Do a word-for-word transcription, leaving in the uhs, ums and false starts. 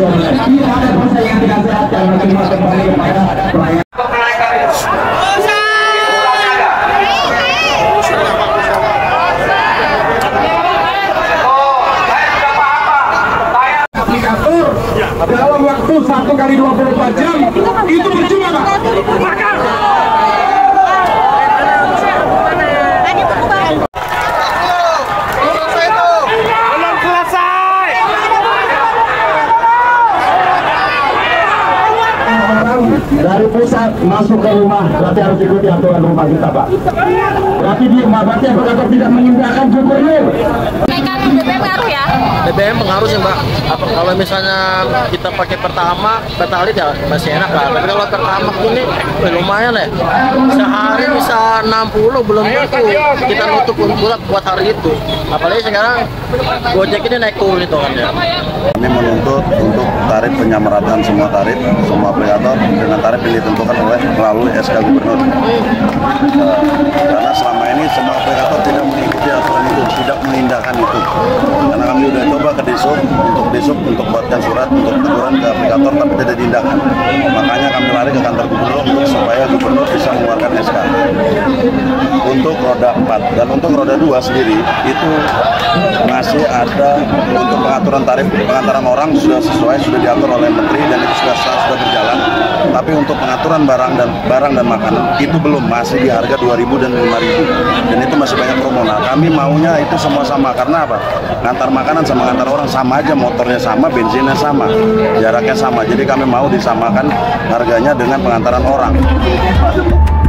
tidak ada proses yang tidak sehat dan menerima kembali kepada pelayan. Dalam waktu satu kali dua puluh empat jam itu percuma, Pak. Dari pusat masuk ke rumah, berarti harus ikuti aturan rumah kita, Pak. Berarti di rumah berarti apakah tidak mengindahkan gubernur? B B M pengaruh ya? B B M pengaruh sih, Mbak. Apa, kalau misalnya kita pakai pertama, pertalite ya masih enak lah. Tapi kalau pertama ini lumayan ya. Sehari bisa enam puluh belum tentu kita nutup bulat buat hari itu. Apalagi sekarang Gojek ini naik turun itu kan ya. Ini menuntut untuk tarif penyamaratan semua tarif, semua operator dengan tarif yang ditentukan oleh melalui S K Gubernur. Karena selama ini semua operator tidak mengikuti aturan itu, tidak mengindahkan itu. Karena kami sudah coba ke Disub untuk Disub untuk buatkan surat untuk teguran ke aplikator tapi tidak diindahkan. Makanya kami lari ke kantor gubernur untuk supaya gubernur bisa mengeluarkan S K untuk roda empat dan untuk roda dua sendiri itu masih ada untuk pengaturan tarif pengantaran orang sudah sesuai sudah diatur oleh menteri dan itu sudah sudah berjalan. Tapi untuk pengaturan barang dan barang dan makanan itu belum, masih di harga dua ribu dan lima ribu dan itu masih banyak promo. Nah, kami maunya itu semua sama karena apa? Ngantar makanan sama ngantar orang sama aja, motornya sama, bensinnya sama, jaraknya sama. Jadi kami mau disamakan harganya dengan pengantaran orang.